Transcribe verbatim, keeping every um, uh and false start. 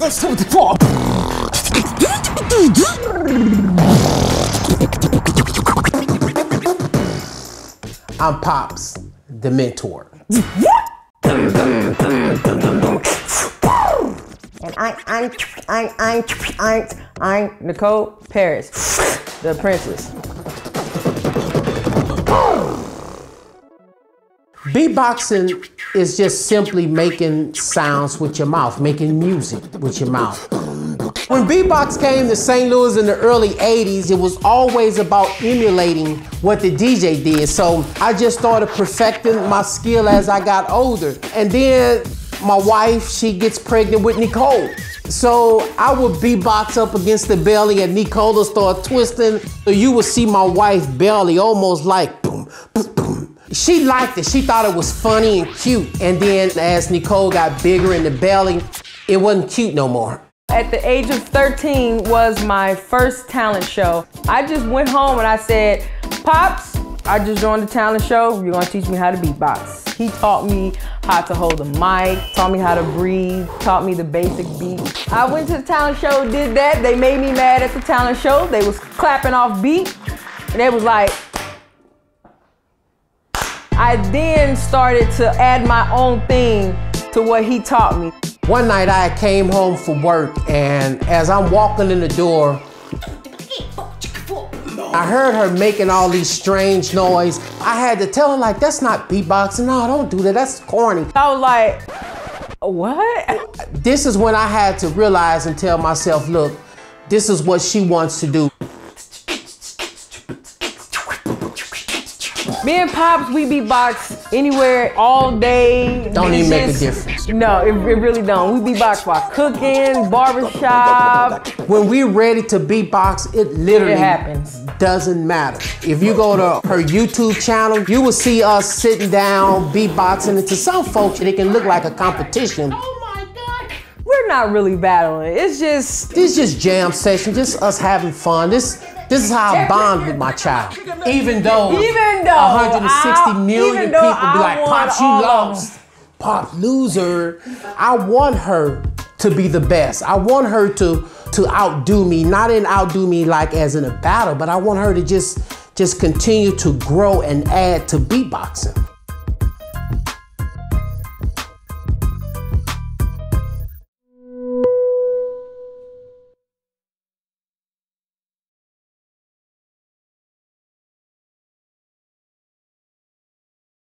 I'm Pops, the mentor. And I'm, I'm, I'm, I'm, I'm, I'm Nicole Paris, the princess. Beatboxing is just simply making sounds with your mouth, making music with your mouth. When beatbox came to Saint Louis in the early eighties, it was always about emulating what the D J did. So I just started perfecting my skill as I got older. And then my wife, she gets pregnant with Nicole. So I would beatbox up against the belly and Nicole will start twisting. So you would see my wife's belly almost like boom, boom, boom. She liked it. She thought it was funny and cute. And then as Nicole got bigger in the belly, it wasn't cute no more. At the age of thirteen was my first talent show. I just went home and I said, Pops, I just joined the talent show. You're gonna teach me how to beatbox. He taught me how to hold a mic, taught me how to breathe, taught me the basic beat. I went to the talent show, did that. They made me mad at the talent show. They was clapping off beat, and they was like. I then started to add my own thing to what he taught me. One night I came home from work, and as I'm walking in the door, I heard her making all these strange noise. I had to tell her, like, that's not beatboxing. No, don't do that. That's corny. I was like, what? This is when I had to realize and tell myself, look, this is what she wants to do. Me and Pops, we beatbox anywhere all day. Don't even make a difference. No, it, it really don't. We beatbox while cooking, barbershop. When we're ready to beatbox, it literally it happens. Doesn't matter. If you go to her YouTube channel, you will see us sitting down, beatboxing. And to some folks, it can look like a competition. Oh my God. We're not really battling. It's just... This is just jam session, just us having fun. This This is how I bond with my child. Even though, even though one hundred sixty million even though people be like, Pop, you lost. Pop, loser. I want her to be the best. I want her to, to outdo me, not in outdo me like as in a battle, but I want her to just, just continue to grow and add to beatboxing.